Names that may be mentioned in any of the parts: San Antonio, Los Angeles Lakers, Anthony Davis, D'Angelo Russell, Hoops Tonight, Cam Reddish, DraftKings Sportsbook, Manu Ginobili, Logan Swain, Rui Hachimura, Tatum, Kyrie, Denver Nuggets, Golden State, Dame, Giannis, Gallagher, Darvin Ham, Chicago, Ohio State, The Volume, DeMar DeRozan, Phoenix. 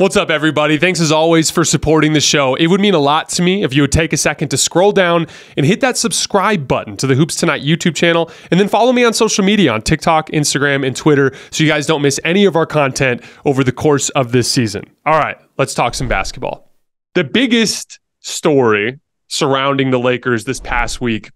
What's up, everybody? Thanks as always for supporting the show. It would mean a lot to me if you would take a second to scroll down and hit that subscribe button to the Hoops Tonight YouTube channel, and then follow me on social media on TikTok, Instagram, and Twitter so you guys don't miss any of our content over the course of this season. All right, let's talk some basketball. The biggest story surrounding the Lakers this past week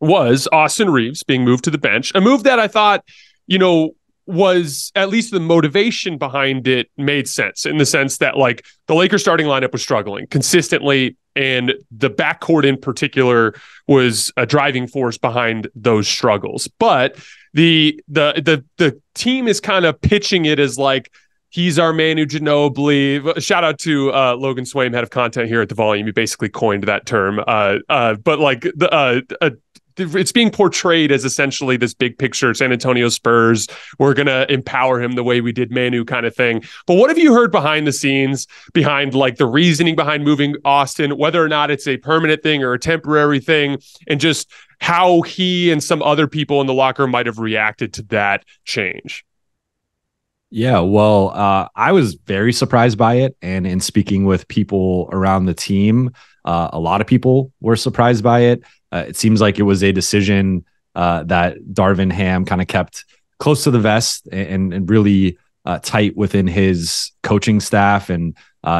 was Austin Reaves being moved to the bench, a move that I thought, you know, was at least the motivation behind it made sense, in the sense that like the Lakers starting lineup was struggling consistently, and the backcourt in particular was a driving force behind those struggles. But the team is kind of pitching it as like, he's our Manu Ginobili. Shout out to Logan Swain, head of content here at The Volume. He basically coined that term. But like it's being portrayed as essentially this big picture, San Antonio Spurs, we're going to empower him the way we did Manu kind of thing. But what have you heard behind the scenes, behind like the reasoning behind moving Austin, whether or not it's a permanent thing or a temporary thing, and just how he and some other people in the locker room might have reacted to that change? Yeah, well, I was very surprised by it. And in speaking with people around the team, a lot of people were surprised by it. It seems like it was a decision that Darvin Ham kind of kept close to the vest and really tight within his coaching staff. And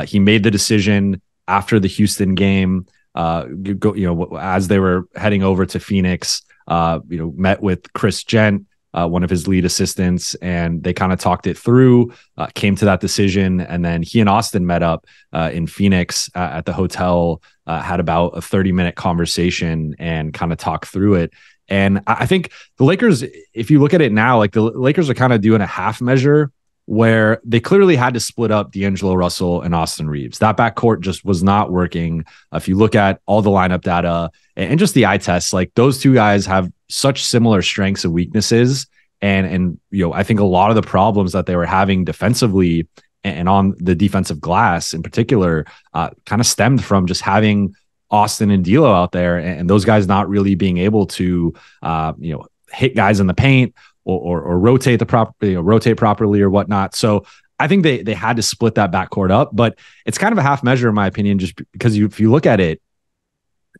he made the decision after the Houston game, as they were heading over to Phoenix, met with Chris Gent, one of his lead assistants, and they kind of talked it through, came to that decision. And then he and Austin met up in Phoenix at the hotel, had about a 30-minute conversation and kind of talked through it. And I think the Lakers, if you look at it now, like the Lakers are kind of doing a half measure where they clearly had to split up D'Angelo Russell and Austin Reaves. That backcourt just was not working. If you look at all the lineup data and just the eye tests, like those two guys have such similar strengths and weaknesses. And you know, I think a lot of the problems that they were having defensively and on the defensive glass in particular kind of stemmed from just having Austin and D'Lo out there and those guys not really being able to hit guys in the paint or rotate rotate properly or whatnot. So I think they had to split that backcourt up, but it's kind of a half measure in my opinion, just because if you look at it,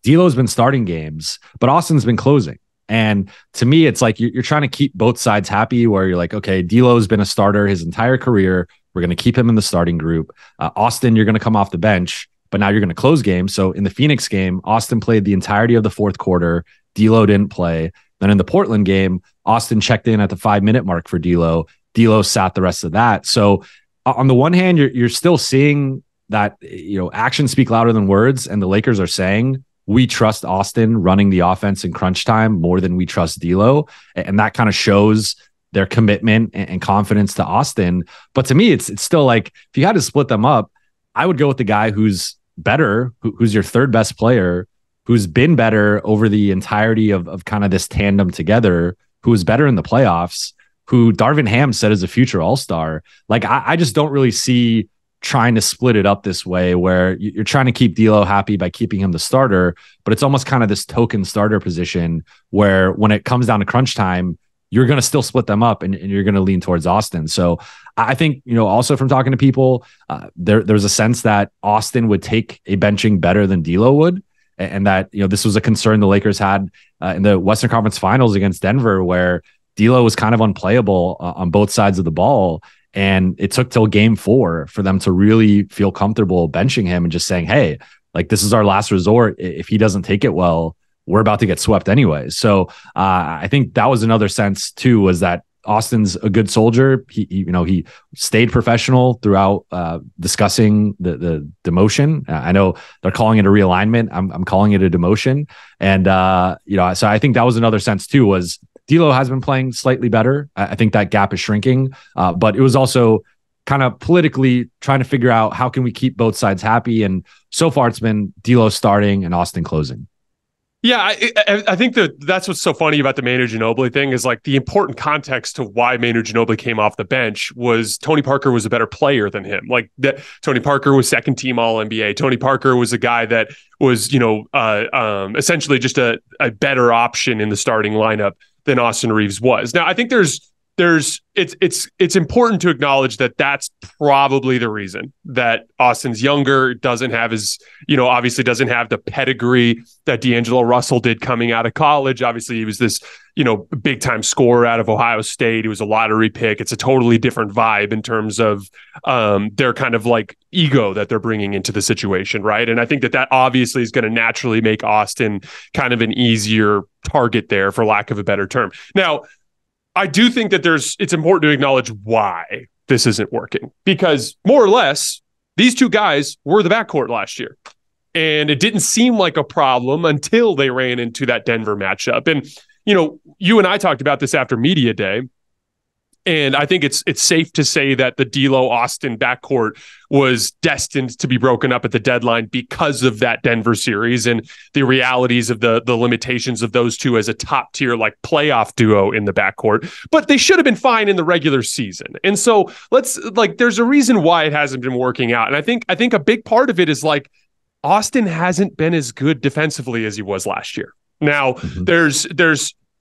D'Lo's been starting games, but Austin's been closing. And to me, it's like you're trying to keep both sides happy, where you're like, okay, D'Lo's been a starter his entire career. We're going to keep him in the starting group. Austin, you're going to come off the bench, but now you're going to close games. So in the Phoenix game, Austin played the entirety of the fourth quarter. D'Lo didn't play. Then in the Portland game, Austin checked in at the 5-minute mark for D'Lo. D'Lo sat the rest of that. So on the one hand, you're still seeing that, actions speak louder than words, and the Lakers are saying, we trust Austin running the offense in crunch time more than we trust D'Lo. And that kind of shows their commitment and confidence to Austin. But to me, it's still like, if you had to split them up, I would go with the guy who's better, who's your third best player, who's been better over the entirety of kind of this tandem together, who is better in the playoffs, who Darvin Ham said is a future all-star. Like, I just don't really see trying to split it up this way where you're trying to keep D'Lo happy by keeping him the starter, but it's almost kind of this token starter position where when it comes down to crunch time, you're going to still split them up and you're going to lean towards Austin. So I think, also from talking to people, there's a sense that Austin would take a benching better than D'Lo would. And that, this was a concern the Lakers had in the Western Conference Finals against Denver, where D'Lo was kind of unplayable on both sides of the ball. And it took till game 4 for them to really feel comfortable benching him and just saying, hey, like, this is our last resort. If he doesn't take it well, we're about to get swept anyway. So I think that was another sense too, was that Austin's a good soldier. He stayed professional throughout discussing the demotion. I know they're calling it a realignment. I'm calling it a demotion. And, so I think that was another sense too, was D'Lo has been playing slightly better. I think that gap is shrinking, but it was also kind of politically trying to figure out how can we keep both sides happy. And so far it's been D'Lo starting and Austin closing. Yeah, I think that's what's so funny about the Manu Ginobili thing is like the important context to why Manu Ginobili came off the bench was Tony Parker was a better player than him. Like that, Tony Parker was second team All-NBA. Tony Parker was a guy that was, essentially just a better option in the starting lineup than Austin Reaves was. Now, I think there's it's important to acknowledge that that's probably the reason that Austin's younger, doesn't have his, obviously doesn't have the pedigree that D'Angelo Russell did coming out of college. Obviously he was this, big time scorer out of Ohio State. He was a lottery pick. It's a totally different vibe in terms of their kind of like ego that they're bringing into the situation. Right. And I think that that obviously is going to naturally make Austin kind of an easier target there, for lack of a better term. Now, I do think that it's important to acknowledge why this isn't working, because more or less these two guys were the backcourt last year, and it didn't seem like a problem until they ran into that Denver matchup. And, you and I talked about this after media day, and I think it's safe to say that the D'Lo Austin backcourt was destined to be broken up at the deadline because of that Denver series and the realities of the limitations of those two as a top tier like playoff duo in the backcourt. But they should have been fine in the regular season. And so there's a reason why it hasn't been working out. And I think a big part of it is like Austin hasn't been as good defensively as he was last year. Now there's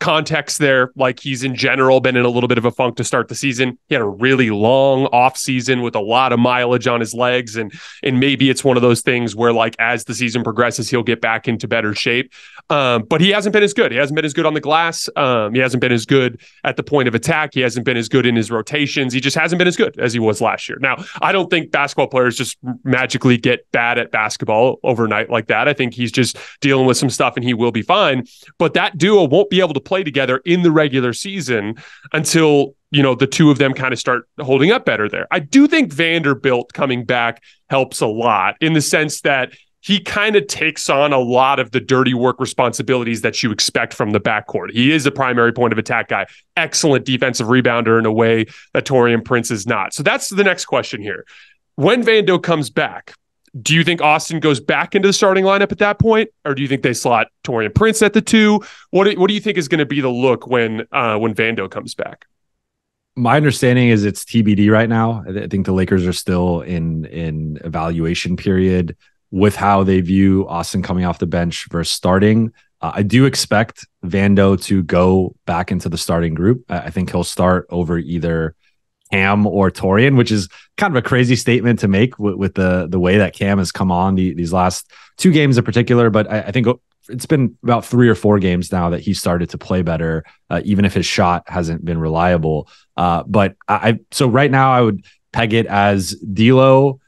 context there, like he's in general been in a little bit of a funk to start the season. He had a really long off season with a lot of mileage on his legs, and maybe it's one of those things where like as the season progresses he'll get back into better shape, but he hasn't been as good. He hasn't been as good on the glass, he hasn't been as good at the point of attack, he hasn't been as good in his rotations, he just hasn't been as good as he was last year. Now I don't think basketball players just magically get bad at basketball overnight like that. I think he's just dealing with some stuff and he will be fine, but that duo won't be able to play together in the regular season until the two of them kind of start holding up better there. I do think Vanderbilt coming back helps a lot, in the sense that he kind of takes on a lot of the dirty work responsibilities that you expect from the backcourt. He is a primary point of attack guy, excellent defensive rebounder in a way that Taurean Prince is not. So that's the next question here. When Vando comes back, do you think Austin goes back into the starting lineup at that point, or do you think they slot Taurean Prince at the two? What do you think is going to be the look when Vando comes back? My understanding is it's TBD right now. I think the Lakers are still in evaluation period with how they view Austin coming off the bench versus starting. I do expect Vando to go back into the starting group. I think he'll start over either Cam or Taurean, which is kind of a crazy statement to make with the way that Cam has come on these last two games in particular. But I think it's been about 3 or 4 games now that he started to play better, even if his shot hasn't been reliable. But right now I would peg it as D'Lo,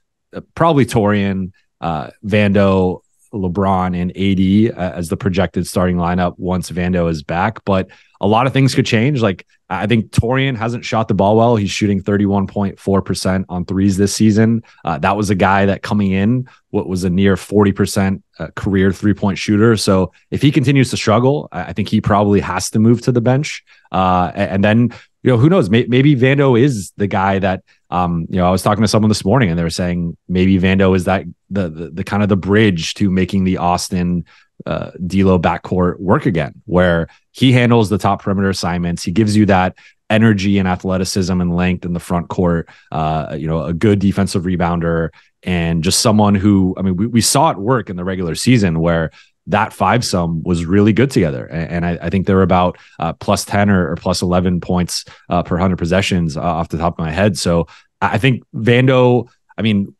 probably Taurean, Vando, LeBron, and AD as the projected starting lineup once Vando is back. But a lot of things could change. Like, I think Taurean hasn't shot the ball well. He's shooting 31.4% on threes this season. That was a guy that coming in what was a near 40% career three-point shooter. So if he continues to struggle, I think he probably has to move to the bench. And then, who knows? Maybe Vando is the guy that, I was talking to someone this morning and they were saying maybe Vando is that the kind of the bridge to making the Austin D'Lo backcourt work again, where he handles the top perimeter assignments. He gives you that energy and athleticism and length in the front court, a good defensive rebounder, and just someone who, we saw it work in the regular season where that five-some was really good together. And I think they're about plus 10 or plus 11 points per 100 possessions off the top of my head. So I think Vando,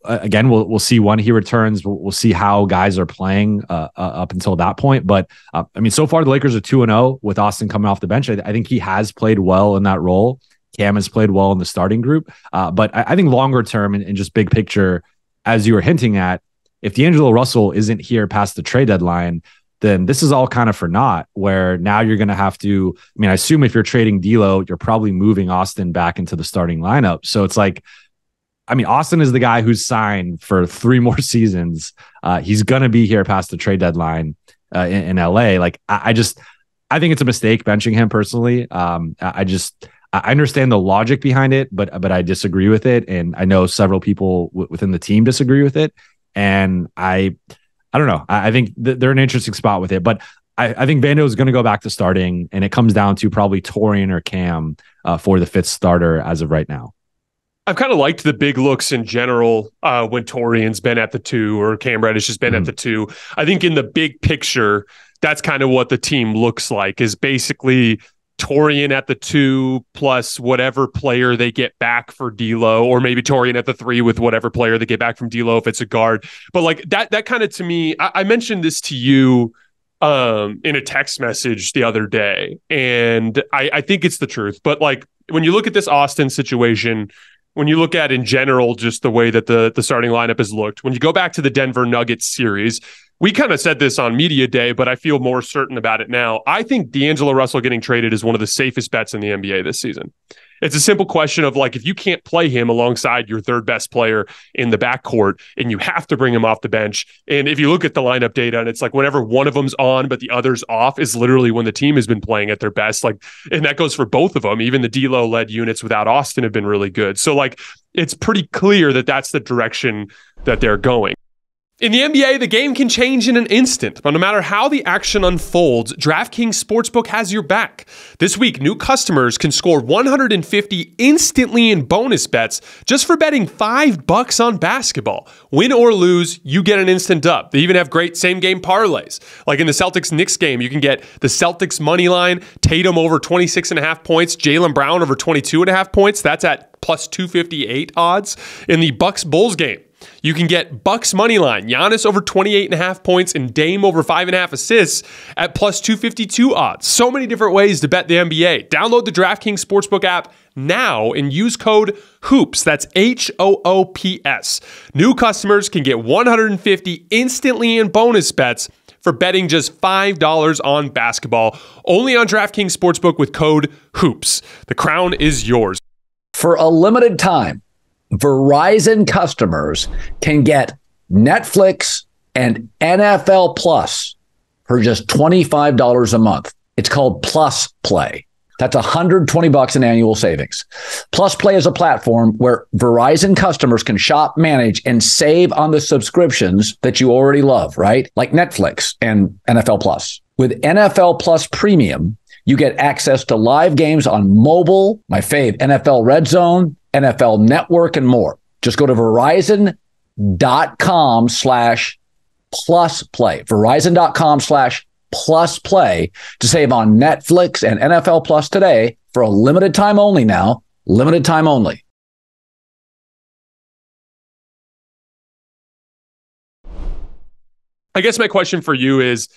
again, we'll see when he returns. We'll see how guys are playing up until that point. But so far the Lakers are 2-0 with Austin coming off the bench. I think he has played well in that role. Cam has played well in the starting group. But I think longer term and just big picture, as you were hinting at, if D'Angelo Russell isn't here past the trade deadline, then this is all kind of for naught, where now you're going to have to, I assume if you're trading D'Lo, you're probably moving Austin back into the starting lineup. So it's like, Austin is the guy who's signed for 3 more seasons. He's going to be here past the trade deadline in LA. Like, I think it's a mistake benching him personally. I understand the logic behind it, but I disagree with it. And I know several people within the team disagree with it. And I don't know. I think they're in an interesting spot with it, but I think Vando is going to go back to starting, and it comes down to probably Taurean or Cam for the 5th starter as of right now. I've kind of liked the big looks in general when Taurean's been at the 2 or Cam Reddish has been at the 2. I think in the big picture, that's kind of what the team looks like, is basically Taurean at the 2 plus whatever player they get back for D'Lo, or maybe Taurean at the 3 with whatever player they get back from D'Lo if it's a guard. But like that kind of, to me, I mentioned this to you in a text message the other day, and I think it's the truth. But like, when you look at this Austin situation, when you look at in general just the way that the starting lineup has looked, when you go back to the Denver Nuggets series, we kind of said this on media day, but I feel more certain about it now. I think D'Angelo Russell getting traded is one of the safest bets in the NBA this season. It's a simple question of like, if you can't play him alongside your third best player in the backcourt and you have to bring him off the bench. And if you look at the lineup data, and it's like whenever one of them's on, but the other's off, is literally when the team has been playing at their best. Like, and that goes for both of them. Even the D'Lo led units without Austin have been really good. So like, it's pretty clear that that's the direction that they're going. In the NBA, the game can change in an instant, but no matter how the action unfolds, DraftKings Sportsbook has your back. This week, new customers can score $150 instantly in bonus bets just for betting $5 on basketball. Win or lose, you get an instant dub. They even have great same-game parlays. Like in the Celtics-Knicks game, you can get the Celtics money line, Tatum over 26.5 points, Jaylen Brown over 22.5 points. That's at plus 258 odds. In the Bucks-Bulls game, you can get Bucks money line, Giannis over 28.5 points and Dame over 5.5 assists at plus 252 odds. So many different ways to bet the NBA. Download the DraftKings Sportsbook app now and use code HOOPS. That's HOOPS. New customers can get $150 instantly in bonus bets for betting just $5 on basketball. Only on DraftKings Sportsbook with code HOOPS. The crown is yours. For a limited time, Verizon customers can get Netflix and NFL Plus for just $25 a month. It's called Plus Play. That's $120 in annual savings. Plus Play is a platform where Verizon customers can shop, manage, and save on the subscriptions that you already love, right? Like Netflix and NFL Plus. With NFL Plus Premium, you get access to live games on mobile, my fave, NFL Red Zone, NFL Network, and more. Just go to Verizon.com/plusplay. Verizon.com/plusplay to save on Netflix and NFL Plus today for a limited time only now. Limited time only. I guess my question for you is,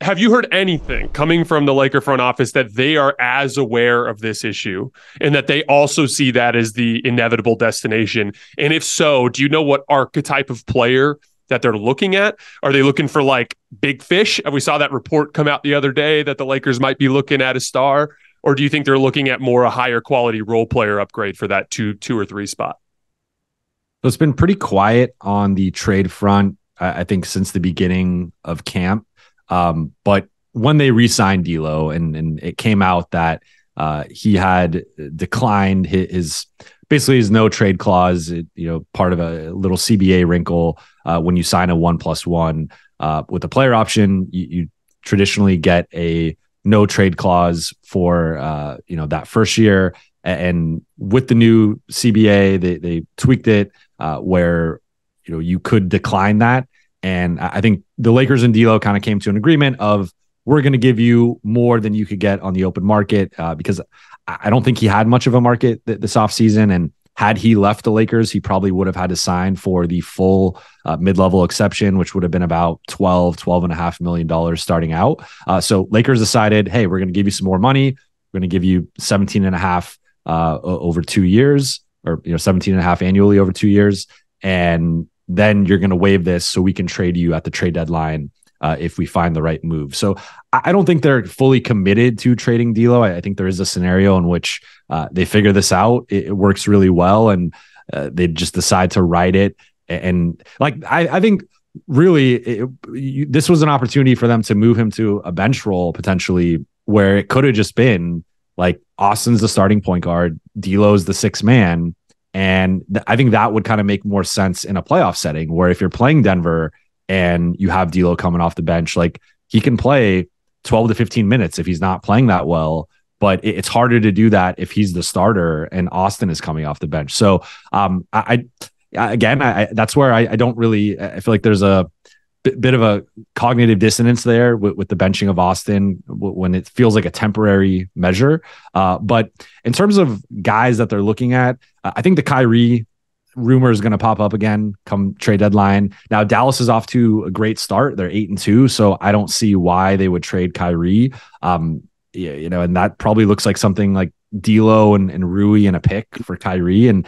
have you heard anything coming from the Laker front office that they are as aware of this issue and that they also see that as the inevitable destination? And if so, do you know what archetype of player that they're looking at? Are they looking for like big fish? We saw that report come out the other day that the Lakers might be looking at a star, or do you think they're looking at more a higher quality role player upgrade for that two or three spot? So it's been pretty quiet on the trade front, I think, since the beginning of camp. But when they re-signed D'Lo and it came out that he had declined his no-trade clause, part of a little CBA wrinkle. When you sign a 1+1 with a player option, you traditionally get a no-trade clause for that first year. And with the new CBA, they tweaked it where you could decline that. And I think the Lakers and D'Lo kind of came to an agreement of, we're going to give you more than you could get on the open market, because I don't think he had much of a market this offseason. And had he left the Lakers, he probably would have had to sign for the full mid-level exception, which would have been about $12.5 million starting out. So Lakers decided, hey, we're going to give you some more money. We're going to give you $17.5 over 2 years, or $17.5 annually over 2 years. And then you're going to waive this so we can trade you at the trade deadline if we find the right move. So I don't think they're fully committed to trading D'Lo. I think there is a scenario in which they figure this out. It works really well, and they just decide to ride it. And like, I think really this was an opportunity for them to move him to a bench role potentially, where it could have just been like, Austin's the starting point guard, D'Lo's the sixth man. And I think that would kind of make more sense in a playoff setting, where if you're playing Denver and you have D'Lo coming off the bench, like, he can play 12 to 15 minutes if he's not playing that well, but it's harder to do that if he's the starter and Austin is coming off the bench. So I don't really, I feel like there's a bit of a cognitive dissonance there with the benching of Austin when it feels like a temporary measure. But in terms of guys that they're looking at, I think the Kyrie rumor is going to pop up again come trade deadline. Now, Dallas is off to a great start. They're 8-2. So I don't see why they would trade Kyrie. You know, and that probably looks like something like D'Lo and Rui and a pick for Kyrie. And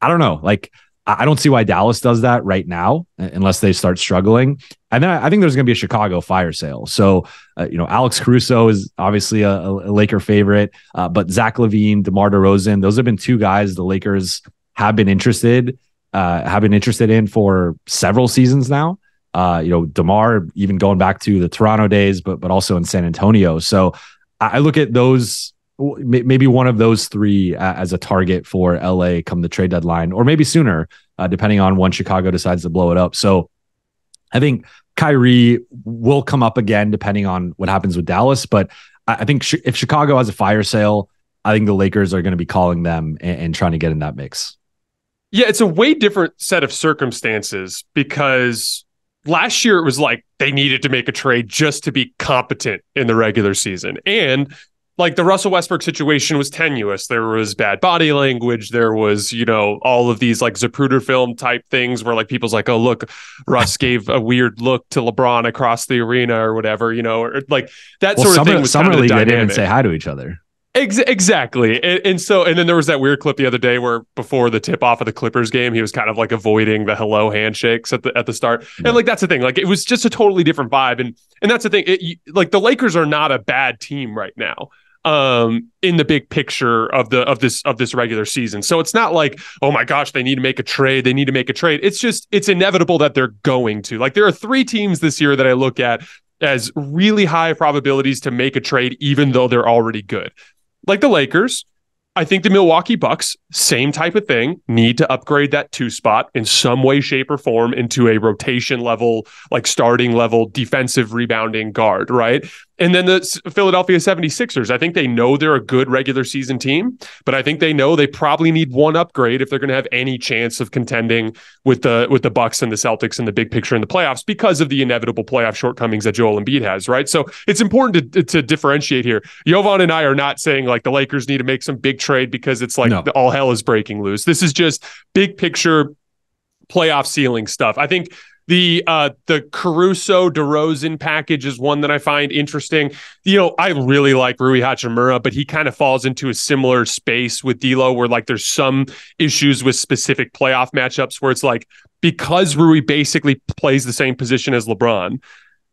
I don't know, like, I don't see why Dallas does that right now, unless they start struggling. And then I think there's going to be a Chicago fire sale. So, you know, Alex Caruso is obviously a Laker favorite, but Zach LaVine, DeMar DeRozan, those have been two guys the Lakers have been interested in for several seasons now. You know, DeMar even going back to the Toronto days, but also in San Antonio. So I look at those. Maybe one of those three as a target for LA come the trade deadline, or maybe sooner, depending on when Chicago decides to blow it up. So I think Kyrie will come up again, depending on what happens with Dallas. But I think if Chicago has a fire sale, I think the Lakers are going to be calling them and trying to get in that mix. Yeah, it's a way different set of circumstances, because last year it was like they needed to make a trade just to be competent in the regular season. And like the Russell Westbrook situation was tenuous. There was bad body language. There was, you know, all of these like Zapruder film type things where like people's like, oh, look, Russ gave a weird look to LeBron across the arena or whatever, you know, or like that sort of thing. Was summer league, they didn't even say hi to each other. Exactly. And then there was that weird clip the other day where before the tip off of the Clippers game, he was kind of like avoiding the hello handshakes at the start. Yeah. And like, that's the thing. Like, it was just a totally different vibe. And that's the thing. Like the Lakers are not a bad team right now, in the big picture of this regular season. So it's not like, oh my gosh, they need to make a trade. It's just, it's inevitable that they're going to. Like, there are three teams this year that I look at as really high probabilities to make a trade, even though they're already good. Like the Lakers, I think the Milwaukee Bucks, same type of thing, need to upgrade that 2 spot in some way, shape, or form into a rotation level, like starting level, defensive rebounding guard, right? And then the Philadelphia 76ers, I think they know they're a good regular season team, but I think they know they probably need one upgrade if they're going to have any chance of contending with the Bucks and the Celtics in the big picture in the playoffs, because of the inevitable playoff shortcomings that Joel Embiid has, right? So it's important to differentiate here. Jovan and I are not saying like the Lakers need to make some big trade because it's like all hell is breaking loose. This is just big picture playoff ceiling stuff. I think the Caruso DeRozan package is one that I find interesting. You know, I really like Rui Hachimura, but he kind of falls into a similar space with D'Lo, where like there's some issues with specific playoff matchups where it's like, because Rui basically plays the same position as LeBron,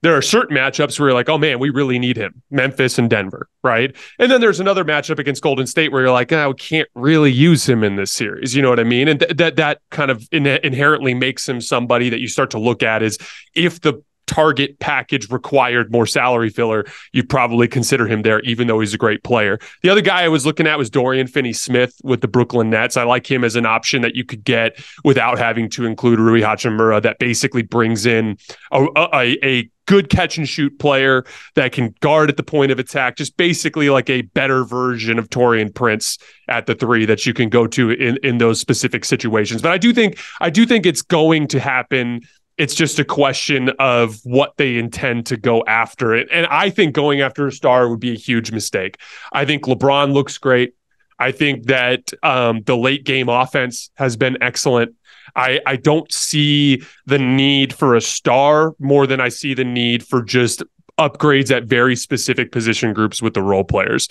there are certain matchups where you're like, oh man, we really need him. Memphis and Denver, right? And then there's another matchup against Golden State where you're like, oh, we can't really use him in this series. You know what I mean? And that kind of inherently makes him somebody that you start to look at is, if the target package required more salary filler, you'd probably consider him there, even though he's a great player. The other guy I was looking at was Dorian Finney-Smith with the Brooklyn Nets. I like him as an option that you could get without having to include Rui Hachimura, that basically brings in a good catch and shoot player that can guard at the point of attack, just basically like a better version of Taurean Prince at the 3 that you can go to in those specific situations. But I do think it's going to happen. It's just a question of what they intend to go after it. And I think going after a star would be a huge mistake. I think LeBron looks great. I think that the late game offense has been excellent. I don't see the need for a star more than I see the need for just upgrades at very specific position groups with the role players.